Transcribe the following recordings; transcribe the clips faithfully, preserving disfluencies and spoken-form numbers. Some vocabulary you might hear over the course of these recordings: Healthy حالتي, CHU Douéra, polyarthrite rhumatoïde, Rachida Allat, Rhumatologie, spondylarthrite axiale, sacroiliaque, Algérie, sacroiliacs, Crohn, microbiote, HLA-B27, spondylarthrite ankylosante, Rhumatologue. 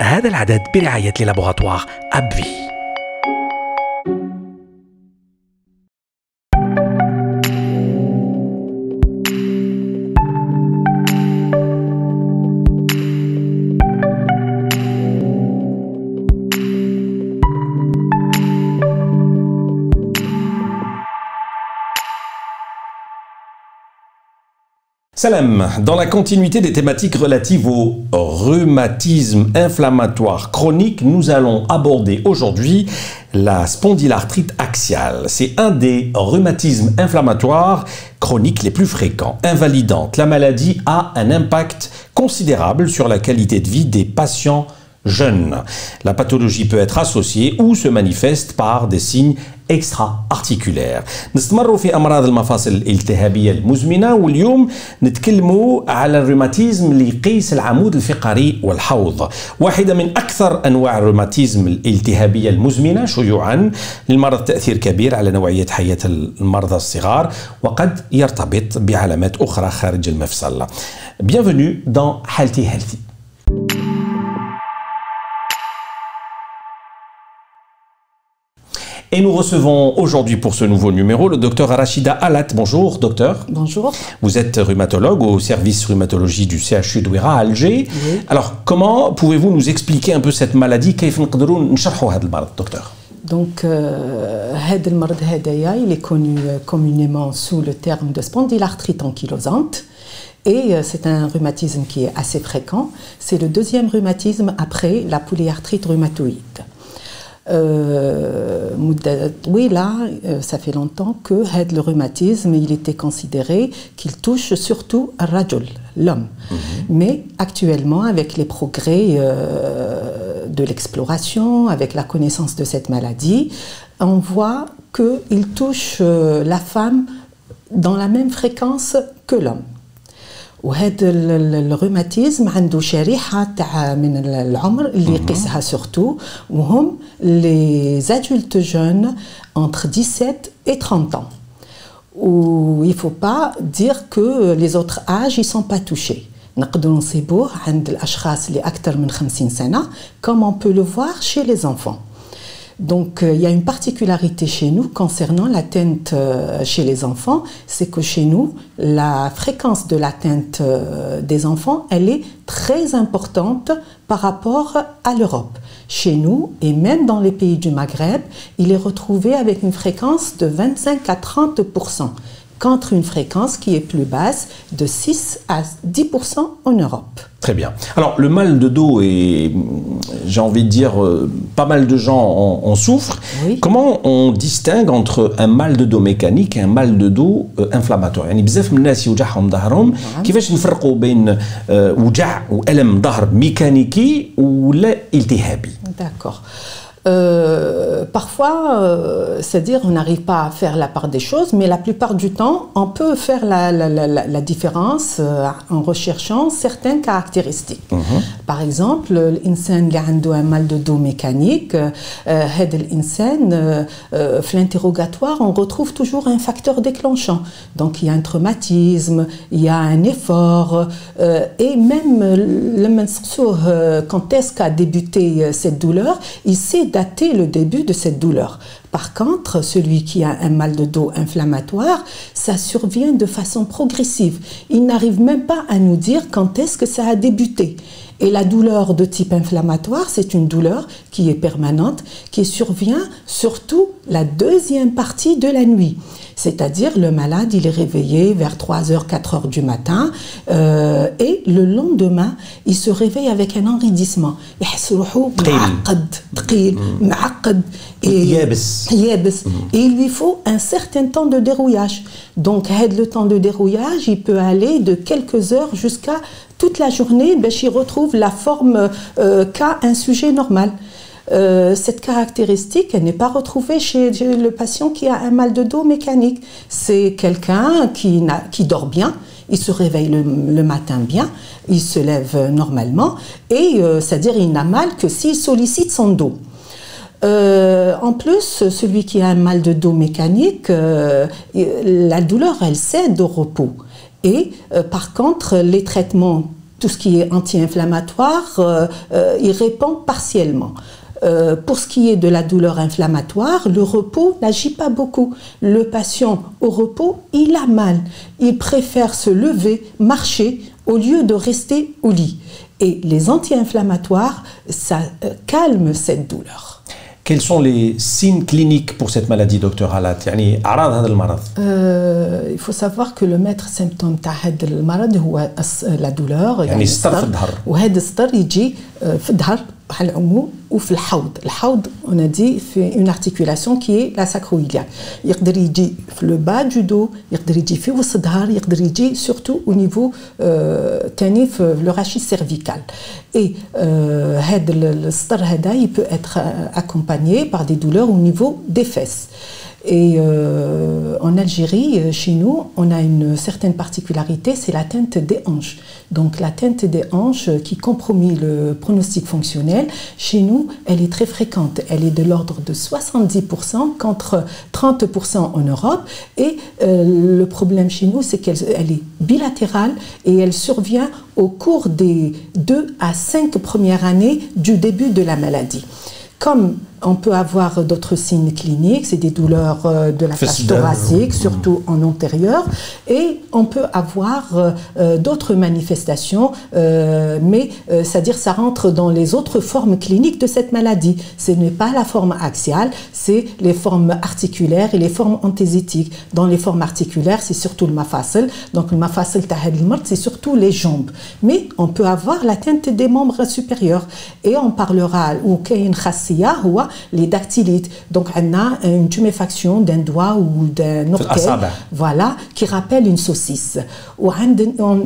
هذا العدد برعاية للابوغاتوار أبفي. Salam. Dans la continuité des thématiques relatives au rhumatisme inflammatoire chronique, nous allons aborder aujourd'hui la spondylarthrite axiale. C'est un des rhumatismes inflammatoires chroniques les plus fréquents. Invalidante, la maladie a un impact considérable sur la qualité de vie des patients jeunes. La pathologie peut être associée ou se manifeste par des signes extra-articulaire. نستمروا في أمراض المفاصل الالتهابية المزمنة، واليوم نتكلموا على الروماتيزم اللي يقيس العمود الفقري والحوض. واحدة من أكثر أنواع الروماتيزم الالتهابية المزمنة شيوعا. للمرض تأثير كبير على نوعية حياة المرضى الصغار وقد يرتبط بعلامات أخرى خارج المفصل. Bienvenue dans Healthy Healthy. Et nous recevons aujourd'hui pour ce nouveau numéro le docteur Rachida Allat. Bonjour docteur. Bonjour. Vous êtes rhumatologue au service rhumatologie du C H U Douéra à Alger. Oui. Alors comment pouvez-vous nous expliquer un peu cette maladie? Docteur. Donc, euh, il est connu communément sous le terme de spondylarthrite ankylosante. Et c'est un rhumatisme qui est assez fréquent. C'est le deuxième rhumatisme après la polyarthrite rhumatoïde. Euh, oui, là, ça fait longtemps que le rhumatisme, il était considéré qu'il touche surtout l'homme. Mm-hmm. Mais actuellement, avec les progrès euh, de l'exploration, avec la connaissance de cette maladie, on voit qu'il touche euh, la femme dans la même fréquence que l'homme. وهذا الروماتيزم عنده شريحه تاع من العمر اللي يقيسها سورتو وهم لي زادولت جون entre dix-sept et trente ans. Ou il faut pas dire que les autres âges ils sont pas touchés. نقدروا نصيبوه عند الاشخاص اللي اكثر من خمسين سنه comme on peut le voir chez les enfants. Donc, il euh, y a une particularité chez nous concernant l'atteinte euh, chez les enfants, c'est que chez nous, la fréquence de l'atteinte euh, des enfants, elle est très importante par rapport à l'Europe. Chez nous, et même dans les pays du Maghreb, il est retrouvé avec une fréquence de vingt-cinq à trente pour cent, contre une fréquence qui est plus basse de six à dix pour cent en Europe. Très bien. Alors, le mal de dos, et j'ai envie de dire, euh, pas mal de gens en, en souffrent. Oui. Comment on distingue entre un mal de dos mécanique et un mal de dos euh, inflammatoire? يعني بزاف من الناس يوجعهم ظهرهم. كيفاش نفرقوا بين وجع وألم ظهر ميكانيكي ولا التهابي؟ D'accord. Euh, parfois, euh, c'est-à-dire on n'arrive pas à faire la part des choses, mais la plupart du temps, on peut faire la, la, la, la différence euh, en recherchant certaines caractéristiques. Mm-hmm. Par exemple, l'insan qui a un mal de dos mécanique, euh, euh, euh, l'interrogatoire, on retrouve toujours un facteur déclenchant. Donc il y a un traumatisme, il y a un effort, euh, et même le mensur, euh, quand est-ce qu'a débuté euh, cette douleur, il sait dater le début de cette douleur. Par contre, celui qui a un mal de dos inflammatoire, ça survient de façon progressive. Il n'arrive même pas à nous dire quand est-ce que ça a débuté. Et la douleur de type inflammatoire, c'est une douleur qui est permanente, qui survient surtout la deuxième partie de la nuit. C'est-à-dire le malade, il est réveillé vers trois heures, quatre heures du matin euh, et le lendemain, il se réveille avec un enraidissement. Et il lui faut un certain temps de dérouillage. Donc, le temps de dérouillage, il peut aller de quelques heures jusqu'à toute la journée, ben, j'y retrouve la forme euh, qu'a un sujet normal. Euh, cette caractéristique, elle n'est pas retrouvée chez, chez le patient qui a un mal de dos mécanique. C'est quelqu'un qui, qui dort bien, il se réveille le, le matin bien, il se lève normalement, et euh, c'est-à-dire il n'a mal que s'il sollicite son dos. Euh, en plus, celui qui a un mal de dos mécanique, euh, la douleur, elle cède au repos. Et euh, par contre, les traitements tout ce qui est anti-inflammatoire, euh, euh, il répond partiellement. Euh, pour ce qui est de la douleur inflammatoire, le repos n'agit pas beaucoup. Le patient au repos, il a mal. Il préfère se lever, marcher, au lieu de rester au lit. Et les anti-inflammatoires, ça euh, calme cette douleur. Quels sont les signes cliniques pour cette maladie, docteur Allat? euh, Il faut savoir que le maître symptôme de la maladie, c'est la douleur. On a dit une articulation qui est la sacroiliaque. Il peut aller le bas du dos, il peut aller au cédar, il peut aller surtout au niveau canif, le rachis cervical. Et euh, le cédar, il peut être accompagné par des douleurs au niveau des fesses. Et euh, en Algérie, chez nous, on a une certaine particularité, c'est l'atteinte des hanches. Donc l'atteinte des hanches qui compromet le pronostic fonctionnel, chez nous, elle est très fréquente. Elle est de l'ordre de soixante-dix pour cent contre trente pour cent en Europe. Et euh, le problème chez nous, c'est qu'elle elle est bilatérale et elle survient au cours des deux à cinq premières années du début de la maladie. Comme on peut avoir d'autres signes cliniques, c'est des douleurs de la cage thoracique, surtout en antérieur, et on peut avoir d'autres manifestations, mais c'est-à-dire ça rentre dans les autres formes cliniques de cette maladie. Ce n'est pas la forme axiale, c'est les formes articulaires et les formes anthésiétiques. Dans les formes articulaires, c'est surtout le mafasl, donc le mafasl c'est surtout les jambes. Mais on peut avoir l'atteinte des membres supérieurs, et on parlera ou kayn khassiya les dactylites. Donc, on a une tuméfaction d'un doigt ou d'un orteil, voilà, qui rappelle une saucisse. On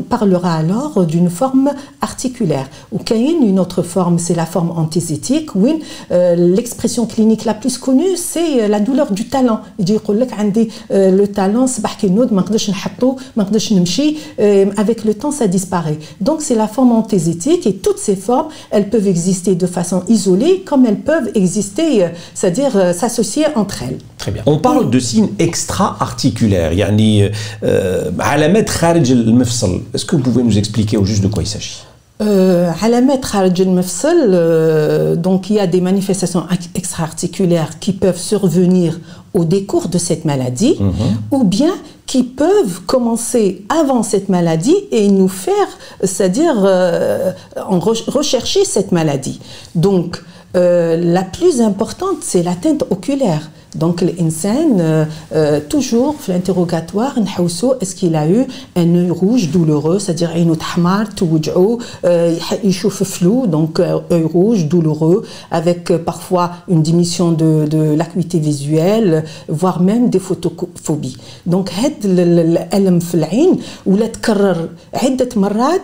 parlera alors d'une forme articulaire. Ou une autre forme, c'est la forme anthésiétique. L'expression clinique la plus connue, c'est la douleur du talon. Le talon, avec le temps, ça disparaît. Donc, c'est la forme anthésiétique et toutes ces formes, elles peuvent exister de façon isolée comme elles peuvent exister c'est-à-dire euh, s'associer entre elles. Très bien. On parle de signes extra-articulaires. يعني, euh, est-ce que vous pouvez nous expliquer au juste de quoi il s'agit? Euh, euh, donc il y a des manifestations extra-articulaires qui peuvent survenir au décours de cette maladie, mm-hmm. ou bien qui peuvent commencer avant cette maladie et nous faire, c'est-à-dire euh, rechercher cette maladie. Donc Euh, la plus importante, c'est l'atteinte oculaire. Donc, l'insane, euh, euh, toujours, l'interrogatoire, est-ce qu'il a eu un œil rouge douloureux, c'est-à-dire un œil flou, donc œil rouge douloureux, avec euh, parfois une diminution de, de l'acuité visuelle, voire même des photophobies. Donc, l'alm fil-ayn ou la tkarrar iddat marrat,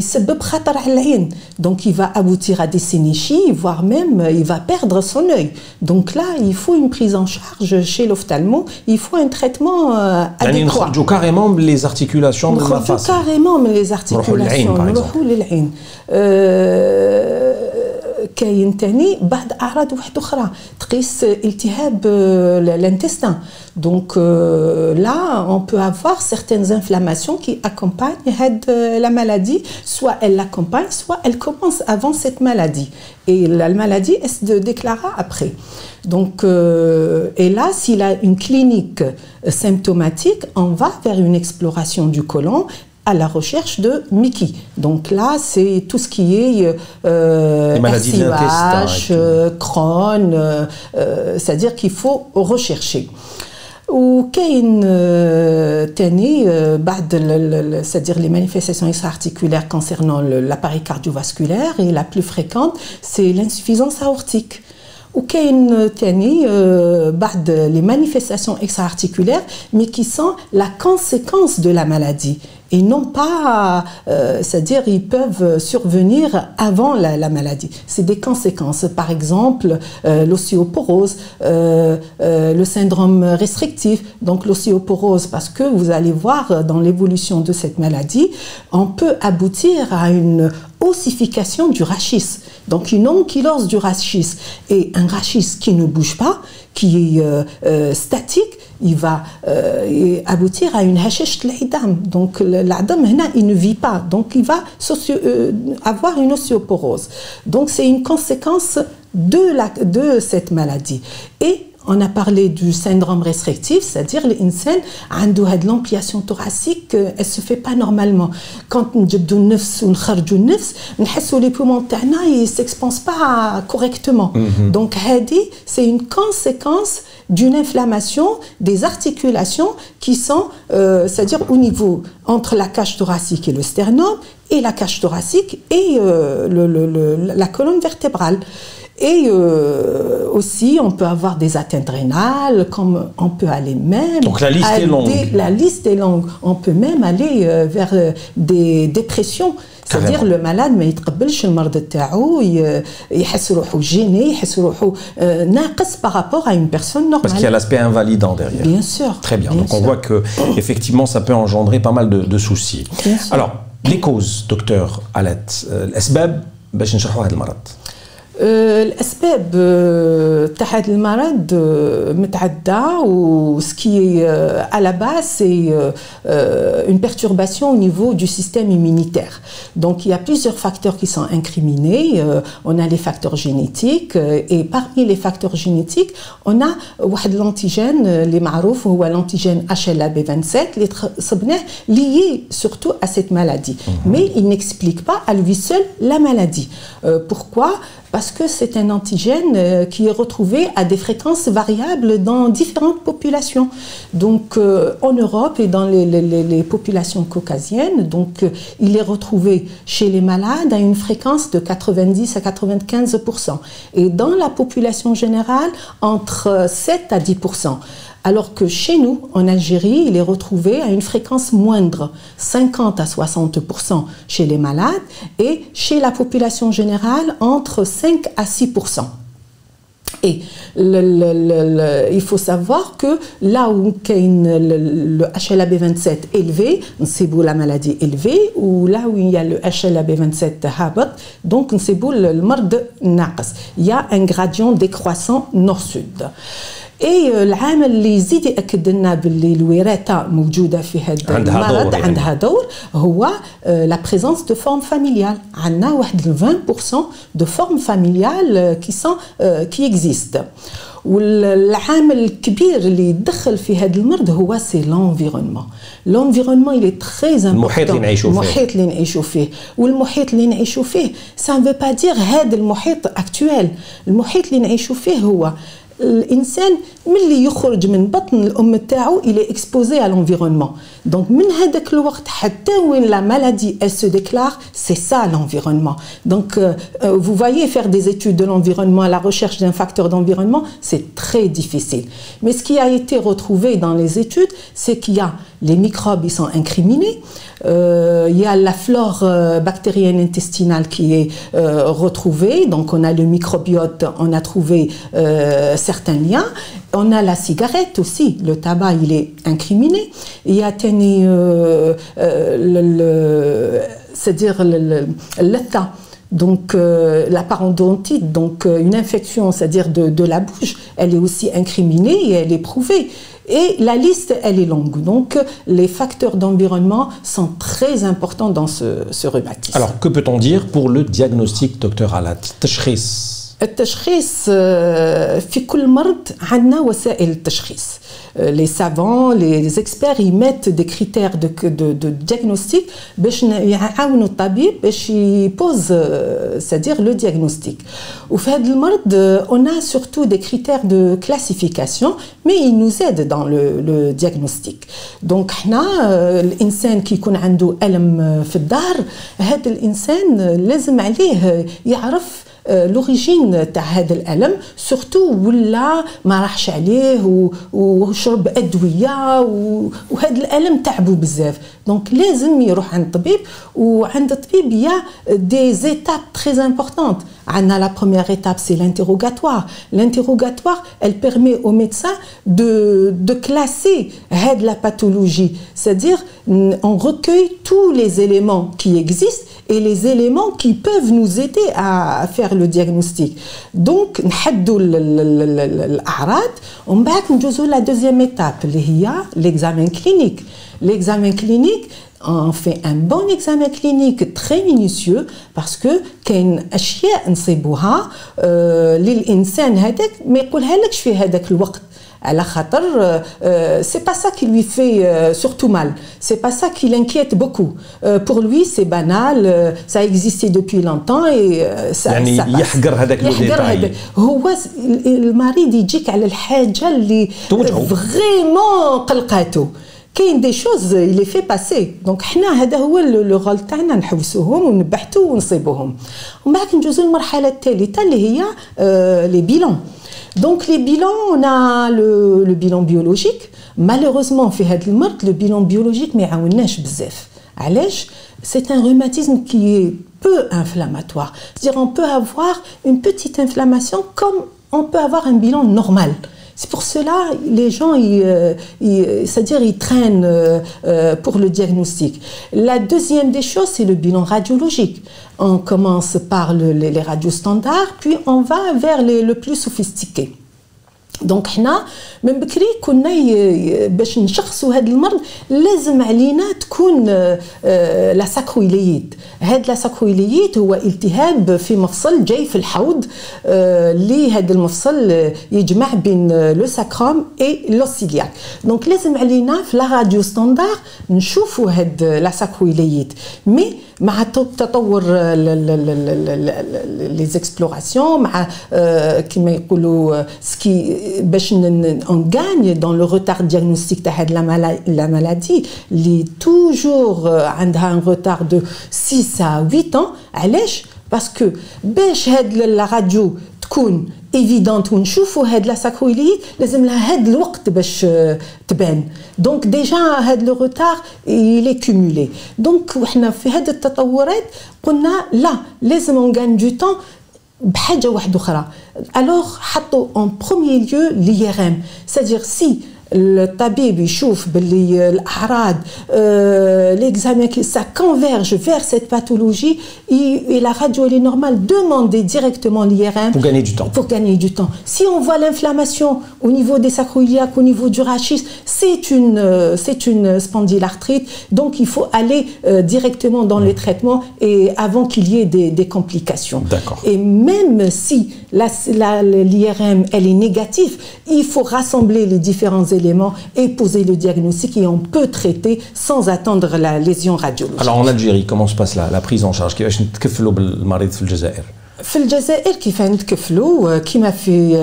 ysabbab khatar al-ayn. Donc, il va aboutir à des sénéchies, voire même, il va perdre son œil. Donc là, il faut une prise en charge chez l'ophtalmo, il faut un traitement euh, adéquat. Il carrément les articulations de la face. carrément les articulations. كاين تاني بعض اعراض واحده اخرى تقيس التهاب l'intestin. Donc euh, là on peut avoir certaines inflammations qui accompagnent la maladie, soit elle l'accompagne, soit elle commence avant cette maladie et la maladie elle se déclara après. Donc euh, et là s'il a une clinique symptomatique, on va vers une exploration du côlon à la recherche de Mickey. Donc là, c'est tout ce qui est euh, R C H, euh, Crohn, euh, c'est-à-dire qu'il faut rechercher. Ou kayn tani بعد c'est-à-dire les manifestations extra-articulaires concernant l'appareil cardiovasculaire et la plus fréquente, c'est l'insuffisance aortique. Ou kayn tani بعد les manifestations extra-articulaires mais qui sont la conséquence de la maladie. Et non pas, euh, c'est-à-dire ils peuvent survenir avant la, la maladie. C'est des conséquences, par exemple euh, l'ostéoporose, euh, euh, le syndrome restrictif. Donc l'ostéoporose, parce que vous allez voir dans l'évolution de cette maladie, on peut aboutir à une ossification du rachis, donc une onkylose du rachis. Et un rachis qui ne bouge pas, qui est euh, euh, statique, il va euh, aboutir à une hashish l'idam. Donc l'idam, il ne vit pas. Donc il va euh, avoir une ostéoporose. Donc c'est une conséquence de, la, de cette maladie. Et on a parlé du syndrome restrictif, c'est-à-dire l'insane a de l'ampliation thoracique, elle ne se fait pas normalement. Quand on jette du nefs ou on sort du nefs, on sent les poumons ils ne s'expansent pas correctement. Mm-hmm. Donc c'est une conséquence d'une inflammation des articulations qui sont, euh, c'est-à-dire au niveau entre la cage thoracique et le sternum, et la cage thoracique et euh, le, le, le, la colonne vertébrale. Et euh, aussi, on peut avoir des atteintes rénales, comme on peut aller même... Donc la liste est longue. Des, la liste est longue. On peut même aller euh, vers euh, des dépressions. C'est-à-dire le malade ما يتقبلش المرض تاعو يحس روحو gêné, يحس روحو ناقص par rapport à une personne normale. Parce qu'il y a l'aspect invalidant derrière. Bien sûr. Très bien. bien Donc sûr. on voit que effectivement ça peut engendrer pas mal de, de soucis. Bien sûr. Alors les causes, docteur Allat, الأسباب باش نشرحوا هذا المرض. الأسباب تاع هذا المرض متعدة و ce qui est à la base c'est une perturbation au niveau du système immunitaire. Donc il y a plusieurs facteurs qui sont incriminés. On a les facteurs génétiques et parmi les facteurs génétiques on a l'antigène les معروف هو l'antigène H L A B vingt-sept اللي صبناه lié surtout à cette maladie. Mais il n'explique pas à lui seul la maladie. Pourquoi? Parce que c'est un antigène qui est retrouvé à des fréquences variables dans différentes populations. Donc euh, en Europe et dans les, les, les populations caucasiennes, donc, euh, il est retrouvé chez les malades à une fréquence de quatre-vingt-dix à quatre-vingt-quinze pour cent. Et dans la population générale, entre sept à dix pour cent. Alors que chez nous, en Algérie, il est retrouvé à une fréquence moindre, cinquante à soixante pour cent chez les malades et chez la population générale, entre cinq à six pour cent. Et le, le, le, le, il faut savoir que là où le, le H L A B vingt-sept élevé, c'est beau la maladie élevée, ou là où il y a le H L A B vingt-sept habat, donc c'est beau le mard naqas. Il y a un gradient décroissant nord-sud. اي العامل اللي يزيد ياكد لنا باللي الوراثه موجوده في هذا المرض يعني. عندها دور هو لا بريزونس دو فورم فاميليال عندنا واحد vingt pour cent دو فورم فاميليال كي سون كي اكزيست والعامل الكبير اللي يدخل في هذا المرض هو سي لونفيرونمون لونفيرونمون اللي تري زامبورطون المحيط اللي نعيشوا فيه المحيط اللي نعيشوا فيه والمحيط اللي نعيشوا فيه سا نفو با دير هذا المحيط اكتوال المحيط اللي نعيشوا فيه هو الانسان ملي يخرج من بطن الام تاعو الى اكسبوزي على لونفيرونمون دونك من هذاك الوقت حتى وين لا مالادي elle se déclare c'est ça l'environnement donc euh, vous voyez faire des études de l'environnement à la recherche d'un facteur d'environnement c'est très difficile mais ce qui a été retrouvé dans les études c'est qu'il y a les microbes ils sont incriminés euh, il y a la flore euh, bactérienne intestinale qui est euh, retrouvée donc on a le microbiote on a trouvé euh, certains liens. On a la cigarette aussi, le tabac il est incriminé. Il y a tenu, euh, euh, c'est-à-dire le, le, le tas. Donc euh, la parodontite, donc euh, une infection, c'est-à-dire de, de la bouche, elle est aussi incriminée et elle est prouvée. Et la liste, elle est longue. Donc les facteurs d'environnement sont très importants dans ce, ce rhumatisme. Alors que peut-on dire pour le diagnostic, docteur Allat? Tashkhis. التشخيص في كل مرض عندنا وسائل التشخيص. Les savants, les experts, ils mettent des critères de, de, de diagnostic باش يعاونوا الطبيب باش يبوز c'est-à-dire le diagnostic. وفي هذا المرض on a surtout des critères de classification mais ils nous aident dans le, le diagnostic. Donc حنا الإنسان كي يكون عنده ألم في الظهر هذا الإنسان لازم عليه يعرف l'origine تاع هذا الألم surtout ولا ما راحش عليه وشرب أدوية وهذا الألم تعبو بزاف دونك لازم يروح عند الطبيب وعند الطبيب يا des étapes très importantes عندنا la première étape c'est l'interrogatoire l'interrogatoire elle permet au médecin de de classer هذه la pathologie c'est-à-dire on recueille tous les éléments qui existent et les éléments qui peuvent nous aider à faire le diagnostic. Donc, نحدوا الأعراض ومن بعد نجوزوا la deuxième étape اللي هي l'examen clinique. L'examen clinique, on fait un bon examen clinique très minutieux parce que كاين أشياء نصيبوها للإنسان هذاك ما يقولهالكش في هذاك الوقت. على خاطر c'est pas ça qui lui fait surtout mal, c'est pas ça qui l'inquiète beaucoup. Pour lui c'est banal, ça existait depuis longtemps et ça يعني يحقر هذاك لو ديتاي. هو المريض يجيك على الحاجه اللي فريمون قلقاته. كاين دي شوز اللي في باسي دونك حنا هذا هو لو رول تاعنا نحوسوهم ونبحثوا ونصيبوهم. ومن بعد نجوزوا للمرحله الثالثه اللي هي لي بيلون. Donc les bilans, on a le, le bilan biologique. Malheureusement, le bilan biologique mais c'est un rhumatisme qui est peu inflammatoire. C'est-à-dire on peut avoir une petite inflammation comme on peut avoir un bilan normal. C'est pour cela les gens, c'est-à-dire ils traînent pour le diagnostic. La deuxième des choses, c'est le bilan radiologique. On commence par le, les, les radios standards, puis on va vers les, le plus sophistiqué. Donc, حنا من بكري كنا باش نشخصوا هذا المرض لازم علينا تكون لا ساكرويليات. هذا لا ساكرويليات هو التهاب في مفصل جاي في الحوض اللي هذا المفصل يجمع بين لو ساكروم اي لوسيلياك. دونك لازم علينا في لا راديو ستاندار نشوفوا هاد لا ساكرويليات. مي مع تطور لي زيكسبلوراسيون مع كما يقولوا سكي باش اون غاني دون لو روتار دياغنوستيك تاع هاد لا مالادي لي توجور عندها ان روتار دو ستة إلى ثمانية عام. علاش؟ باسكو باش هاد لا راديو تكون évidente où نشوفوا هاد لا ساكرويليات لازم لها هاد الوقت باش تبان. دونك ديجا هاد لو روتار يلي كومولي. دونك وحنا في هاد التطورات قلنا لا لازم نغان دو طون بحاجه واحده اخرى. الوغ حطوا اون بروميير ليو لي ار ام. سادير سي الطبيب يشوف باللي الاعراض l'examen qui ça converge vers cette pathologie et la radio elle est normale, demandez directement l'I R M pour gagner du temps. Pour gagner du temps. Si on voit l'inflammation au niveau des sacroiliacs, au niveau du rachis, c'est une c'est une spondylarthrite, donc il faut aller directement dans les traitements et avant qu'il y ait des, des complications. D'accord. Et même si l'I R M elle est négative, il faut rassembler les différents éléments et poser le diagnostic et on peut traiter sans attendre la lésion radiologique. Alors en Algérie, comment se passe la, la prise en charge? كيفاش نتكفلوا بالمريض في الجزائر؟ في الجزائر كيفاش نتكفلوا كما في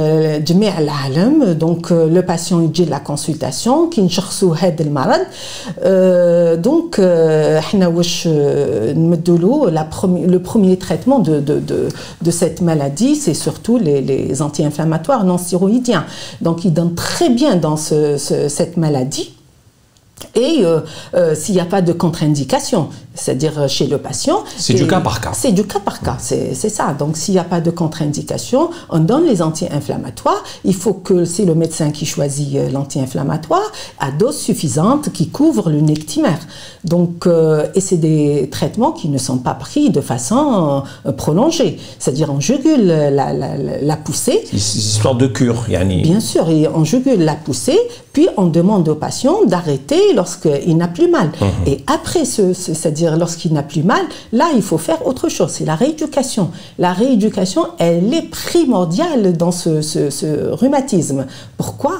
جميع العالم. دونك لو باسيون يجي لا كونسلطاسيون كي نشخصوا هذا المرض. دونك حنا واش نمدوا له لا لو بروميير تريتمون دو دو دو دو سيت مالادي سي سورتو لي لي انتي انفلاماتوار نون سيرويديان. دونك يدون تري بيان دون سيت مالادي. Et euh, euh, s'il n'y a pas de contre-indication, c'est-à-dire chez le patient... C'est du cas par cas. C'est du cas par cas, c'est ça. Donc s'il n'y a pas de contre-indication, on donne les anti-inflammatoires. Il faut que c'est le médecin qui choisit l'anti-inflammatoire à dose suffisante qui couvre le nectimère. Donc, euh, et c'est des traitements qui ne sont pas pris de façon euh, prolongée. C'est-à-dire on jugule la, la, la, la poussée. Histoire de cure, Yanni. Bien sûr, et on jugule la poussée, puis on demande au patient d'arrêter lorsqu'il n'a plus mal. Mmh. Et après, ce, ce, c'est-à-dire lorsqu'il n'a plus mal, là, il faut faire autre chose. C'est la rééducation. La rééducation, elle est primordiale dans ce, ce, ce rhumatisme. Pourquoi?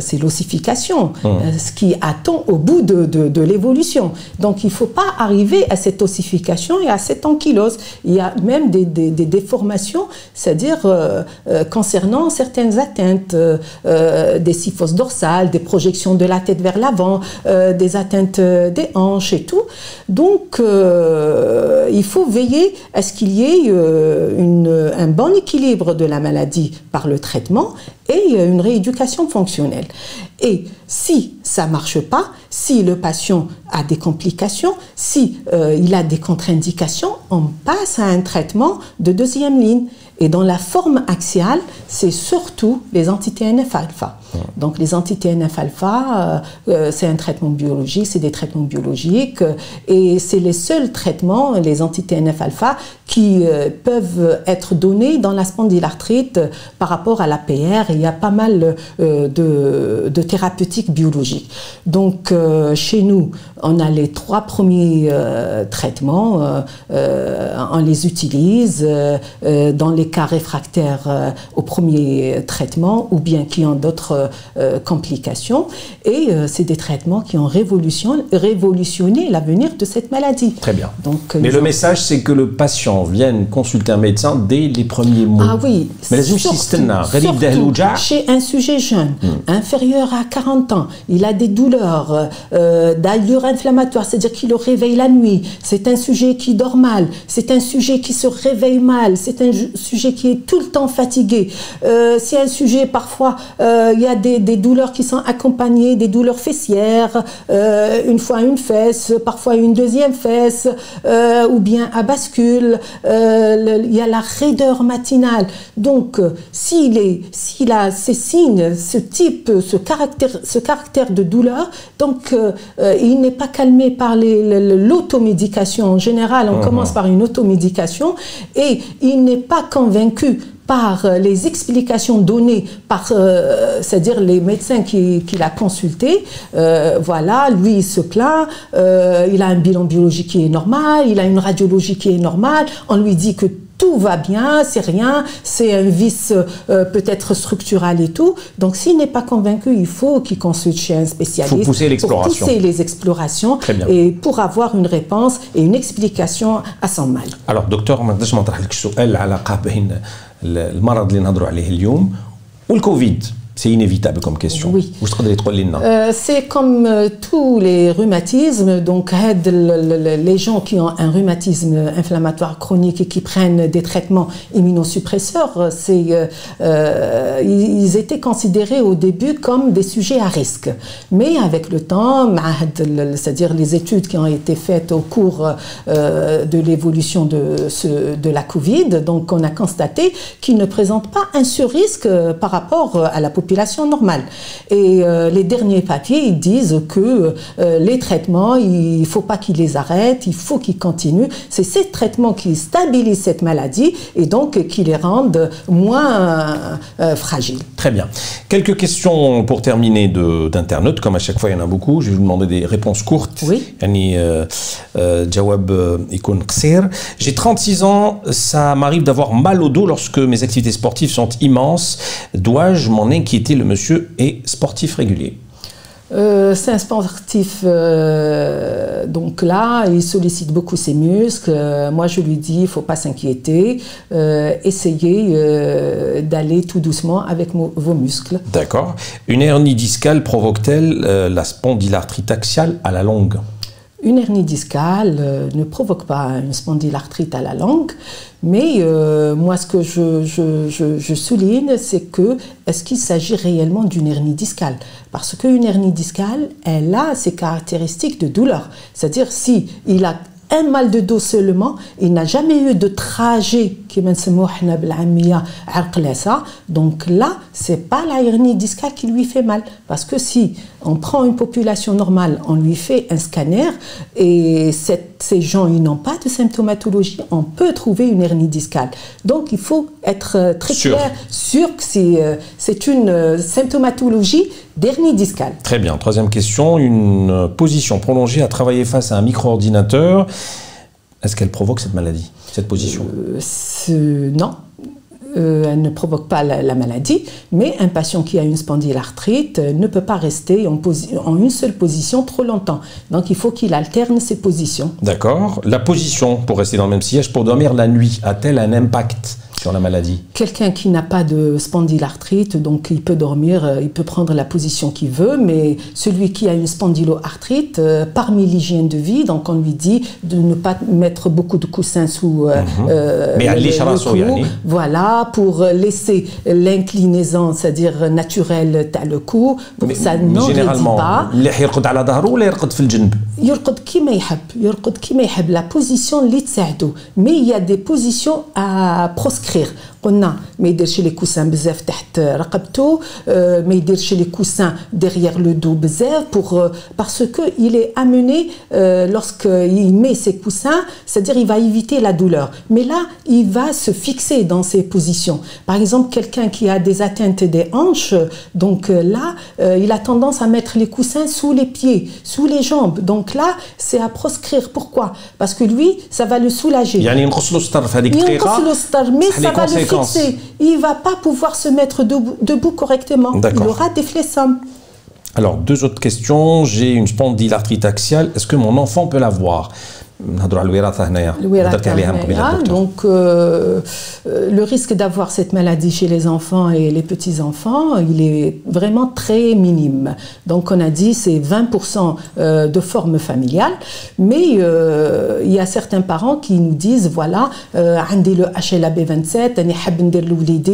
C'est l'ossification, mmh. ce qui attend au bout de, de, de l'évolution. Donc, il ne faut pas arriver à cette ossification et à cette ankylose. Il y a même des, des, des déformations, c'est-à-dire euh, euh, concernant certaines atteintes, euh, euh, des syphoses dorsales, des projections de la tête vers l'avant, euh, des atteintes des hanches et tout. Donc, euh, il faut veiller à ce qu'il y ait euh, une, un bon équilibre de la maladie par le traitement et une rééducation fonctionnelle. Et si ça ne marche pas, si le patient a des complications, si euh, il a des contre-indications, on passe à un traitement de deuxième ligne. Et dans la forme axiale, c'est surtout les anti-T N F alpha. Ouais. Donc les anti-T N F alpha, euh, c'est un traitement biologique, c'est des traitements biologiques, euh, et c'est les seuls traitements, les anti-T N F alpha, qui euh, peuvent être donnés dans la spondylarthrite euh, par rapport à l'A P R. Il y a pas mal euh, de, de thérapeutiques biologiques. Donc euh, chez nous, on a les trois premiers euh, traitements, euh, euh, on les utilise euh, euh, dans les cas réfractaires euh, au premier traitement ou bien qui ont d'autres euh, complications. Et euh, c'est des traitements qui ont révolution, révolutionné l'avenir de cette maladie. Très bien. Donc, mais le ont... message, c'est que le patient vienne consulter un médecin dès les premiers mois. Ah oui. Mais surtout, chez un sujet jeune, hmm. inférieur à quarante ans, il a des douleurs euh, d'allure inflammatoire, c'est-à-dire qu'il le réveille la nuit. C'est un sujet qui dort mal, c'est un sujet qui se réveille mal, c'est un sujet qui est tout le temps fatigué. Euh, c'est un sujet, parfois, euh, il y a des, des douleurs qui sont accompagnées, des douleurs fessières, euh, une fois une fesse, parfois une deuxième fesse, euh, ou bien à bascule. Euh, le, il y a la raideur matinale. Donc, euh, s'il est, s'il a ces signes, ce type, ce caractère, ce caractère de douleur, donc euh, euh, il n'est pas calmé par l'automédication. En général, on [S2] Mmh. [S1] Commence par une automédication et il n'est pas convaincu par les explications données par, euh, c'est-à-dire les médecins qui, qui l'a consulté. Euh, voilà, lui il se plaint, euh, il a un bilan biologique qui est normal, il a une radiologie qui est normale, on lui dit que tout va bien, c'est rien, c'est un vice euh, peut-être structural et tout. Donc s'il n'est pas convaincu, il faut qu'il consulte chez un spécialiste. Il faut pousser l'exploration. Pousser les explorations et pour avoir une réponse et une explication à son mal. Alors docteur, je vais vous poser une question le malade que nous allons parler aujourd'hui et le Covid. C'est inévitable comme question. Oui. Euh, c'est comme euh, tous les rhumatismes. Donc, les gens qui ont un rhumatisme inflammatoire chronique et qui prennent des traitements immunosuppresseurs, c'est, euh, euh, ils étaient considérés au début comme des sujets à risque. Mais avec le temps, c'est-à-dire les études qui ont été faites au cours euh, de l'évolution de, de la Covid, donc on a constaté qu'ils ne présentent pas un sur-risque par rapport à la population. population normale. Et euh, les derniers papiers, ils disent que euh, les traitements, il ne faut pas qu'ils les arrêtent, il faut qu'ils continuent. C'est ces traitements qui stabilisent cette maladie et donc qui les rendent moins euh, euh, fragiles. Très bien. Quelques questions pour terminer d'internautes. Comme à chaque fois, il y en a beaucoup. Je vais vous demander des réponses courtes. Oui. J'ai trente-six ans. Ça m'arrive d'avoir mal au dos lorsque mes activités sportives sont immenses. Dois-je m'en inquiéter? Qui était le monsieur est sportif régulier. Euh, c'est un sportif, euh, donc là, il sollicite beaucoup ses muscles. Euh, moi, je lui dis, il ne faut pas s'inquiéter. Euh, essayez euh, d'aller tout doucement avec vos muscles. D'accord. Une hernie discale provoque-t-elle euh, la spondylarthrite axiale à la longue? Une hernie discale euh, ne provoque pas une spondylarthrite à la longue, mais euh, moi ce que je, je, je, je souligne, c'est que est-ce qu'il s'agit réellement d'une hernie discale? Parce qu'une hernie discale, elle a ses caractéristiques de douleur. C'est-à-dire si il a un mal de dos seulement, il n'a jamais eu de trajet qui mène ce mot blamia alqlasa. Donc là, c'est pas la hernie discale qui lui fait mal, parce que si on prend une population normale, on lui fait un scanner et cette, ces gens, ils n'ont pas de symptomatologie, on peut trouver une hernie discale. Donc il faut être très sûr. clair, sûr que c'est euh, c'est une euh, symptomatologie d'hernie discale. Très bien. Troisième question, une position prolongée à travailler face à un micro-ordinateur, est-ce qu'elle provoque cette maladie, cette position? euh, Non. Euh, elle ne provoque pas la, la maladie, mais un patient qui a une spondylarthrite euh, ne peut pas rester en, en une seule position trop longtemps. Donc il faut qu'il alterne ses positions. D'accord. La position, pour rester dans le même siège, pour dormir la nuit, a-t-elle un impact sur la maladie? Quelqu'un qui n'a pas de spondylarthrite, donc il peut dormir, euh, il peut prendre la position qu'il veut, mais celui qui a une spondyloarthrite, euh, parmi l'hygiène de vie, donc on lui dit de ne pas mettre beaucoup de coussins sous euh, mm-hmm. euh, mais le, le cou, yani. Voilà, pour laisser l'inclinaison, c'est-à-dire naturelle, t'as le coup, pour mais, que ça n'en rédit pas. La position, mais il y a des positions à proscrire. الأخير قلنا ما يديرش لي كوسان بزاف تحت رقبته, ما يديرش لي كوسان derrière le dos بزاف, pour parce que il est amené lorsque il met ses coussins, c'est-à-dire il va éviter la douleur. Mais là, il va se fixer dans ses positions. Par exemple, quelqu'un qui a des atteintes des hanches, donc là, il a tendance à mettre les coussins sous les pieds, sous les jambes. Donc là, c'est à proscrire. Pourquoi? Parce que lui, ça va le soulager. Il y a une consulostarf à décrire. Mais ça va le fixer. Il ne va pas pouvoir se mettre debout, debout correctement. Il aura des flessums. Alors, deux autres questions. J'ai une spondylarthrite axiale. Est-ce que mon enfant peut l'avoir? Donc, euh, le risque d'avoir cette maladie chez les enfants et les petits-enfants, il est vraiment très minime. Donc, on a dit c'est vingt pour cent de forme familiale. Mais euh, il y a certains parents qui nous disent, voilà, euh, j'ai le H L A B vingt-sept, j'ai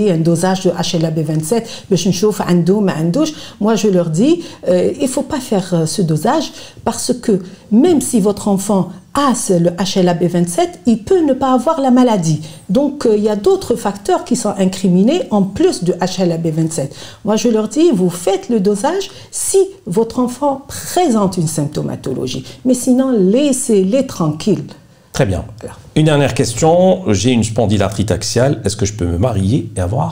le un dosage de H L A B vingt-sept, je ne chauffe un dos, mais un douche. Moi, je leur dis, euh, il ne faut pas faire ce dosage parce que même si votre enfant Ah, c'est le H L A B vingt-sept, il peut ne pas avoir la maladie. Donc, euh, il y a d'autres facteurs qui sont incriminés en plus du H L A B vingt-sept. Moi, je leur dis, vous faites le dosage si votre enfant présente une symptomatologie. Mais sinon, laissez-les tranquilles. Très bien. Voilà. Une dernière question. J'ai une spondylarthrite axiale. Est-ce que je peux me marier et avoir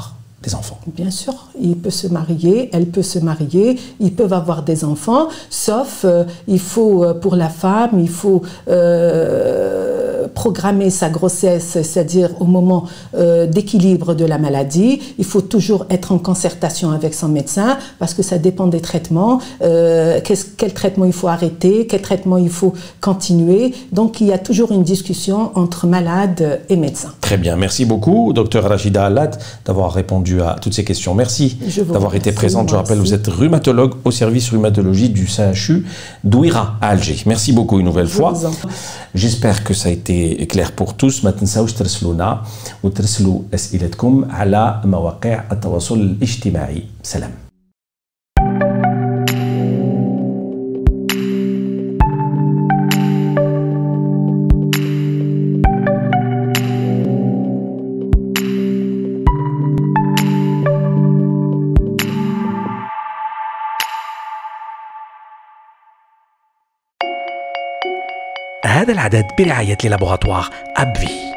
des enfants? Bien sûr, il peut se marier, elle peut se marier, ils peuvent avoir des enfants, sauf euh, il faut, euh, pour la femme, il faut euh, programmer sa grossesse, c'est-à-dire au moment euh, d'équilibre de la maladie. Il faut toujours être en concertation avec son médecin, parce que ça dépend des traitements, euh, qu'est-ce, quel traitement il faut arrêter, quel traitement il faut continuer. Donc il y a toujours une discussion entre malade et médecin. Très bien, merci beaucoup, docteur Rachida Allat, d'avoir répondu à toutes ces questions. Merci d'avoir été présente. Je rappelle, vous êtes rhumatologue au service rhumatologie du C H U Douéra à Alger. Merci beaucoup une nouvelle fois. J'espère que ça a été clair pour tous. ما تنساوش ترسلونا وترسلوا أسئلتكم على مواقع التواصل الاجتماعي. سلام. هذا العدد برعاية للابوغاتوار أبفي.